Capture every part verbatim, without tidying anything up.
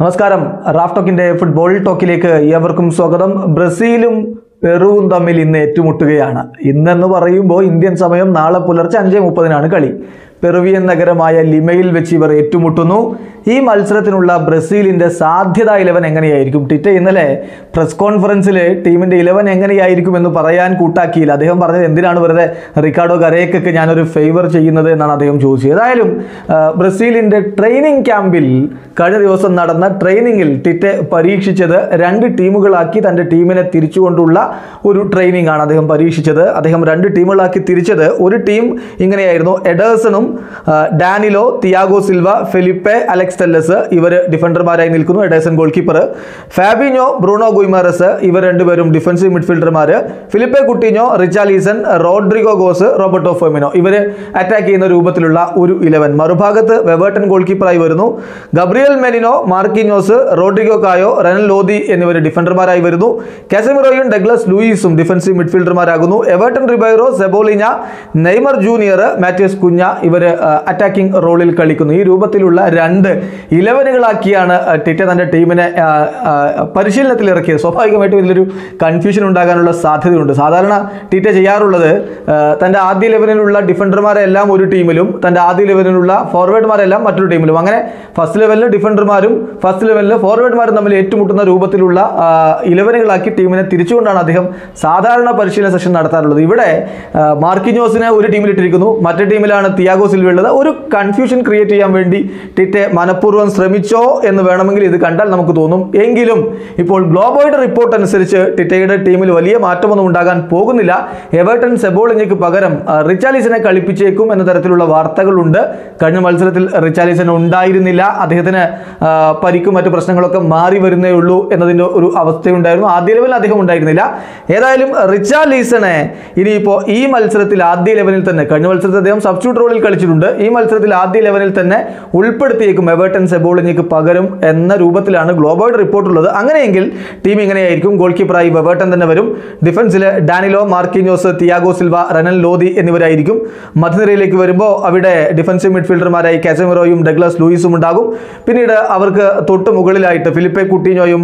നമസ്കാരം, Raf ടോക്കിന്റെ football ടോക്കിലേക്ക് ഏവർക്കും സ്വാഗതം. ബ്രസീലും പെറുവും തമ്മിൽ ഇന്ന് ഏറ്റുമുട്ടുകയാണ്. ഇന്നെന്ന് പറയുമ്പോൾ ഇന്ത്യൻ സമയം നാളെ പുലർച്ചെ അഞ്ചേ മുപ്പതിനാണ് കളി. പെറുവിയൻ നഗരമായ ലിമയിൽ വെച്ച് ഇവർ ഏറ്റുമുട്ടുന്നു. ഈ മത്സരത്തിനുള്ള ബ്രസീലിൻ്റെ സാധ്യത ഇലവൻ എങ്ങനെയായിരിക്കും? ടിറ്റെ ഇന്നലെ പ്രസ് കോൺഫറൻസിൽ ടീമിൻ്റെ ഇലവൻ എങ്ങനെയായിരിക്കും എന്ന് പറയാൻ കൂട്ടാക്കിയില്ല. അദ്ദേഹം പറഞ്ഞത് എന്തിനാണ് വെറുതെ റിക്കാർഡോ ഗരേക്കൊക്കെ ഞാനൊരു ഫേവർ ചെയ്യുന്നത് എന്നാണ് അദ്ദേഹം ചോദിച്ചത്. ഏതായാലും ബ്രസീലിൻ്റെ ട്രെയിനിങ് ക്യാമ്പിൽ കഴിഞ്ഞ ദിവസം നടന്ന ട്രെയിനിങ്ങിൽ ടിറ്റെ പരീക്ഷിച്ചത് രണ്ട് ടീമുകളാക്കി തൻ്റെ ടീമിനെ തിരിച്ചുകൊണ്ടുള്ള ഒരു ട്രെയിനിങ് ആണ് അദ്ദേഹം പരീക്ഷിച്ചത്. അദ്ദേഹം രണ്ട് ടീമുകളാക്കി തിരിച്ചത് ഒരു ടീം ഇങ്ങനെയായിരുന്നു: എഡേഴ്സണും Danilo, Thiago Silva, Felipe, Alex Telles ഇവർ ഡിഫൻഡർമാരായി നിൽക്കുന്നു. Ederson goalkeeper, Fabinho, Bruno Guimaraes ഇവർ രണ്ടുപേരും ഡിഫൻസീവ് മിഡ്ഫീൽഡർമാർ, Philippe Coutinho, Richarlison, Rodrygo Goes, Roberto Firmino ഇവർ അറ്റാക്ക് ചെയ്യുന്ന രൂപത്തിലുള്ള ഒരു ഇലവൻ. മറുഭാഗത്ത് വെവേർട്ടൺ ഗോൾ കീപ്പറായി വരുന്നു. ഗബ്രിയൽ മെലിനോ, Marquinhos, Rodrigo Caio, Renan Lodi എന്നിവർ ഡിഫൻഡർമാരായി വരുന്നു. കാസമിറോയും ഡഗ്ലസ് ലൂയിസും ഡിഫൻസീവ് മിഡ്ഫീൽഡർമാരാകുന്നു. Everton Ribeiro, Cebolinha, Neymar junior, Matheus Cunha ഇവർ അറ്റാക്കിംഗ് റോളിൽ കളിക്കുന്നു. ഈ രൂപത്തിലുള്ള രണ്ട് ഇലവനുകളാക്കിയാണ് ടിറ്റെ തൻ്റെ ടീമിനെ പരിശീലനത്തിലിറക്കിയത്. സ്വാഭാവികമായിട്ടും ഇതിലൊരു കൺഫ്യൂഷൻ ഉണ്ടാകാനുള്ള സാധ്യതയുണ്ട്. സാധാരണ ടിറ്റെ ചെയ്യാറുള്ളത് തൻ്റെ ആദ്യ ഇലവനിലുള്ള ഡിഫൻഡർമാരെല്ലാം ഒരു ടീമിലും തൻ്റെ ആദ്യ ഇലവനിലുള്ള ഫോർവേഡ്മാരെല്ലാം മറ്റൊരു ടീമിലും, അങ്ങനെ ഫസ്റ്റ് ലെവലിൽ ഡിഫൻഡർമാരും ഫസ്റ്റ് ലെവലിൽ ഫോർവേഡ്മാരും തമ്മിൽ ഏറ്റുമുട്ടുന്ന രൂപത്തിലുള്ള ഇലവനുകളാക്കി ടീമിനെ തിരിച്ചുകൊണ്ടാണ് അദ്ദേഹം സാധാരണ പരിശീലന സെഷൻ നടത്താറുള്ളത്. ഇവിടെ മാർക്കിഞ്ഞോസിനെ ഒരു ടീമിലിട്ടിരിക്കുന്നു, മറ്റേ ടീമിലാണ് തിയാഗോ സിൽവയുള്ളത്. ഒരു കൺഫ്യൂഷൻ ക്രിയേറ്റ് ചെയ്യാൻ വേണ്ടി ടിറ്റെ മനഃപൂർവ്വം ശ്രമിച്ചോ എന്ന് വേണമെങ്കിൽ ഇത് കണ്ടാൽ നമുക്ക് തോന്നും. എങ്കിലും ഇപ്പോൾ ഗ്ലോബോയുടെ റിപ്പോർട്ട് അനുസരിച്ച് ടിറ്റയുടെ ടീമിൽ വലിയ മാറ്റമൊന്നും ഉണ്ടാകാൻ പോകുന്നില്ല. എവർട്ടൺ സെബോളിഞ്ഞയ്ക്ക് പകരം റിച്ചാലിസനെ കളിപ്പിച്ചേക്കും എന്ന തരത്തിലുള്ള വാർത്തകളുണ്ട്. കഴിഞ്ഞ മത്സരത്തിൽ റിച്ചാലിസൻ ഉണ്ടായിരുന്നില്ല. അദ്ദേഹത്തിന് പരിക്കും മറ്റു പ്രശ്നങ്ങളൊക്കെ മാറി വരുന്നേ ഉള്ളൂ എന്നതിൻ്റെ ഒരു അവസ്ഥയുണ്ടായിരുന്നു. ആദ്യ ലെവലിൽ അദ്ദേഹം ഉണ്ടായിരുന്നില്ല. ഏതായാലും റിച്ചാലിസനെ ഇനിയിപ്പോൾ ഈ മത്സരത്തിൽ ആദ്യ ലെവലിൽ തന്നെ, കഴിഞ്ഞ മത്സരത്തിൽ അദ്ദേഹം സബ്സ്റ്റിറ്റ്യൂട്ട് റോളിൽ കളിച്ചിട്ടുണ്ട്, ഈ മത്സരത്തിൽ ആദ്യ ലെവലിൽ തന്നെ ഉൾപ്പെടുത്തിയേക്കും എവർട്ടൺ സെബോളിഞ്ഞയ്ക്ക് പകരം എന്ന രൂപത്തിലാണ് ഗ്ലോബോയുടെ റിപ്പോർട്ടുള്ളത്. അങ്ങനെയെങ്കിൽ ടീം ഇങ്ങനെയായിരിക്കും: ഗോൾ കീപ്പറായി വെവേർട്ടൻ തന്നെ വരും, ഡിഫൻസിൽ Danilo, Marquinhos, Thiago Silva, Renan Lodi എന്നിവരായിരിക്കും. മധ്യനിരയിലേക്ക് വരുമ്പോൾ അവിടെ ഡിഫൻസീവ് മിഡ്ഫീൽഡർമാരായി കാസമിറോയും ഡഗ്ലസ് ലൂയിസും ഉണ്ടാകും. പിന്നീട് അവർക്ക് തൊട്ട് മുകളിലായിട്ട് ഫിലിപ്പെ കുട്ടിഞ്ഞോയും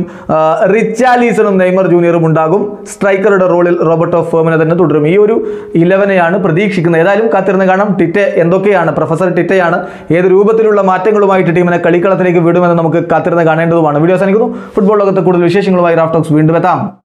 റിച്ചാലിസണും നെയ്മർ ജൂനിയറും ഉണ്ടാകും. സ്ട്രൈക്കറുടെ റോളിൽ റോബർട്ടോ ഫെർമിനോ തന്നെ തുടരും. ഈ ഒരു ഇലവനെയാണ് പ്രതീക്ഷിക്കുന്നത്. ഏതായാലും കാത്തിരുന്ന് കാണാം ടിറ്റെ എന്തൊക്കെയാണ്, പ്രൊഫസർ ടിറ്റയാണ് ഏത് രൂപത്തിലുള്ള മാറ്റങ്ങളുമായിട്ട് ടീമിനെ കളിക്കളത്തിലേക്ക് വിടുമെന്ന് നമുക്ക് കാത്തിരുന്ന് കാണേണ്ടതുമാണ്. വീഡിയോ സാധിക്കുന്നു. ഫുട്ബോൾ ലോകത്തെ കൂടുതൽ വിശേഷങ്ങളുമായി റാഫ് ടോക്സ് വീണ്ടും എത്താം.